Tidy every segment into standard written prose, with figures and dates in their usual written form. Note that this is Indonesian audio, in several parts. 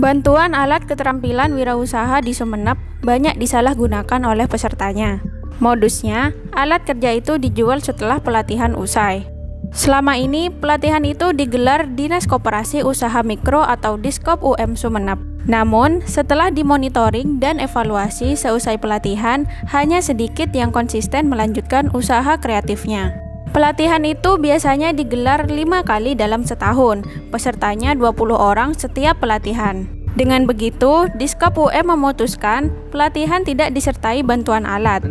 Bantuan alat keterampilan wirausaha di Sumenep banyak disalahgunakan oleh pesertanya. Modusnya, alat kerja itu dijual setelah pelatihan usai. Selama ini, pelatihan itu digelar Dinas Koperasi Usaha Mikro atau Diskop UM Sumenep. Namun, setelah dimonitoring dan evaluasi seusai pelatihan, hanya sedikit yang konsisten melanjutkan usaha kreatifnya. Pelatihan itu biasanya digelar 5 kali dalam setahun, pesertanya 20 orang setiap pelatihan. Dengan begitu, Diskop UM memutuskan pelatihan tidak disertai bantuan alat.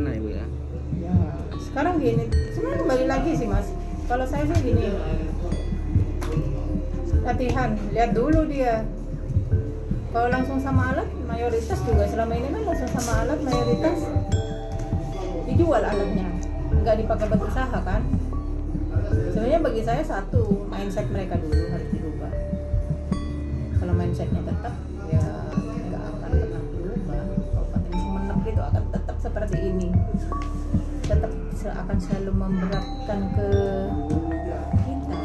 Sekarang gini, sebenarnya kembali lagi sih mas, kalau saya sih gini, latihan, lihat dulu dia. Kalau langsung sama alat, mayoritas juga selama ini kan langsung sama alat, mayoritas dijual alatnya. Nggak dipakai buat usaha kan. Sebenarnya bagi saya satu, mindset mereka dulu harus dirubah. Kalau mindsetnya tetap, ya nggak akan pernah berubah. Kabupaten Sumenep itu akan tetap seperti ini, tetap akan selalu memberatkan ke kita.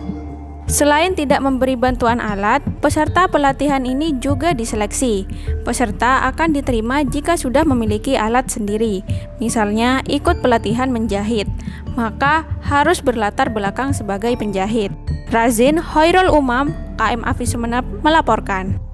Selain tidak memberi bantuan alat, peserta pelatihan ini juga diseleksi. Peserta akan diterima jika sudah memiliki alat sendiri, misalnya ikut pelatihan menjahit, maka harus berlatar belakang sebagai penjahit. Razin Hoirul Umam, KM Avis Semenanjung melaporkan.